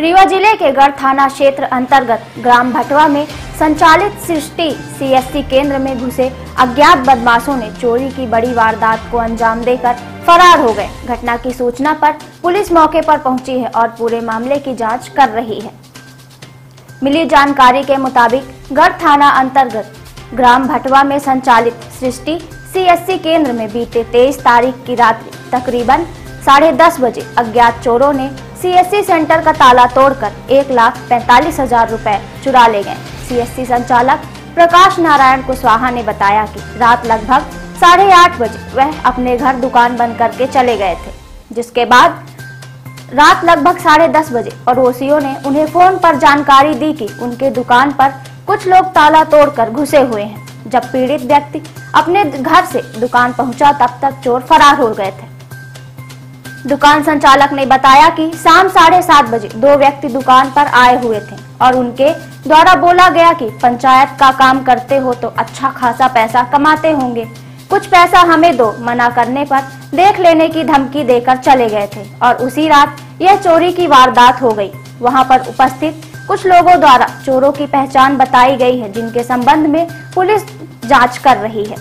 रीवा जिले के गढ़ थाना क्षेत्र अंतर्गत ग्राम भटवा में संचालित सृष्टि सीएससी केंद्र में घुसे अज्ञात बदमाशों ने चोरी की बड़ी वारदात को अंजाम देकर फरार हो गए। घटना की सूचना पर पुलिस मौके पर पहुंची है और पूरे मामले की जांच कर रही है। मिली जानकारी के मुताबिक गढ़ थाना अंतर्गत ग्राम भटवा में संचालित सृष्टि सीएससी केंद्र में बीते 23 तारीख की रात्रि तकरीबन 10:30 बजे अज्ञात चोरों ने सीएससी सेंटर का ताला तोड़कर 1,45,000 रुपए चुरा ले गए। सीएससी संचालक प्रकाश नारायण कुशवाहा ने बताया कि रात लगभग 8:30 बजे वह अपने घर दुकान बंद करके चले गए थे, जिसके बाद रात लगभग 10:30 बजे पड़ोसियों ने उन्हें फोन पर जानकारी दी कि उनके दुकान पर कुछ लोग ताला तोड़कर घुसे हुए हैं। जब पीड़ित व्यक्ति अपने घर से दुकान पहुंचा तब तक चोर फरार हो गए थे। दुकान संचालक ने बताया कि शाम 7:30 बजे 2 व्यक्ति दुकान पर आए हुए थे और उनके द्वारा बोला गया कि पंचायत का काम करते हो तो अच्छा खासा पैसा कमाते होंगे, कुछ पैसा हमें दो। मना करने पर देख लेने की धमकी देकर चले गए थे और उसी रात यह चोरी की वारदात हो गई। वहां पर उपस्थित कुछ लोगों द्वारा चोरों की पहचान बताई गई है, जिनके संबंध में पुलिस जाँच कर रही है।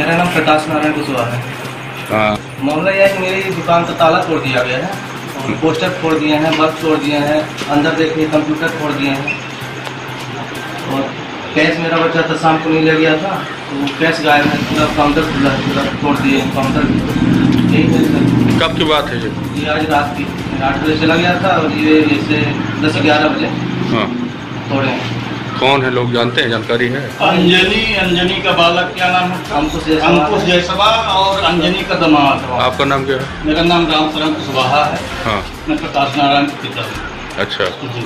मेरा नाम प्रकाश नारायण कुशवाहा है। मामला यह है कि मेरी दुकान का ताला तोड़ दिया गया है और पोस्टर फोड़ दिए हैं, बल्ब तोड़ दिए हैं, अंदर देखिए कंप्यूटर फोड़ दिए हैं और कैश मेरा बचा था, शाम को नहीं ले गया था तो कैश गायब है, पूरा काउंटर खुला है, पूरा तोड़ दिए हैं काउंटर भी। यही है सर। कब की बात है ये? आज रात की 8 बजे चला गया था और ये जैसे 10-11 बजे तोड़े हैं। कौन है लोग जानते हैं? जानकारी है। अंजनी का बालक, क्या नाम है? अंकुश जयसवाल और अंजनी का दामाद। आपका नाम क्या है? मेरा नाम रामसरम कुसवाहा है। हाँ, मैं प्रकाश नारायण के पिता हूँ। अच्छा जी,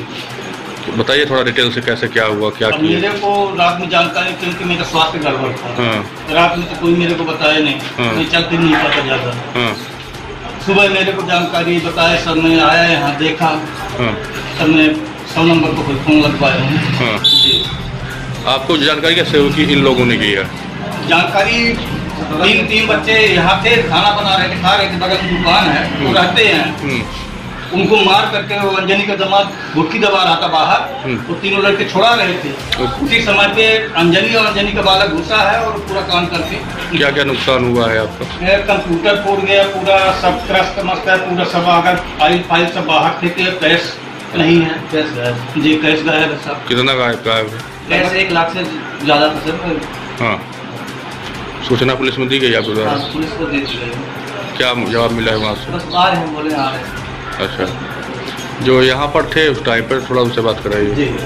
तो बताइए थोड़ा डिटेल से कैसे क्या हुआ, क्या किया? मेरे को रात में जानकारी क्योंकि मेरा स्वास्थ्य गड़बड़ था। हाँ। रात में तो कोई मेरे को बताया नहीं, चलते नहीं पता ज़्यादा। सुबह मेरे को जानकारी बताया सर, मैं आया यहाँ देखा सर, मैं 100 नंबर को फोन लगवाया हूँ। हाँ। आपको जानकारी कैसे हो कि इन लोगों ने किया? जानकारी तीन बच्चे यहाँ थे, खाना बना रहे थे, खा रहे थे, बगल की दुकान है वो रहते हैं, उनको मार करके वो अंजनी का दामाद गुटकी दबा रहा था बाहर, वो तीनों लड़के छोड़ा रहे थे। उसी समय पे अंजनी का बालक घुसा है और पूरा काम करके। क्या क्या नुकसान हुआ है आपका? कंप्यूटर फोड़ गया पूरा, सब क्रस्ट मस्त है पूरा, सब अगर फाइल सब बाहर फेंके, कैश नहीं है, कैश गायब जी, कैश गायब है साहब। कितना गायब है? कैश 1 लाख से ज़्यादा था सर। हाँ, सूचना पुलिस में दी गई आपको? पुलिस को दे दी गई। क्या जवाब मिला है वहाँ से? बस आ रहे हैं, बोले आ रहे हैं। अच्छा, जो यहाँ पर थे उस टाइम पर थोड़ा उनसे बात कराइए।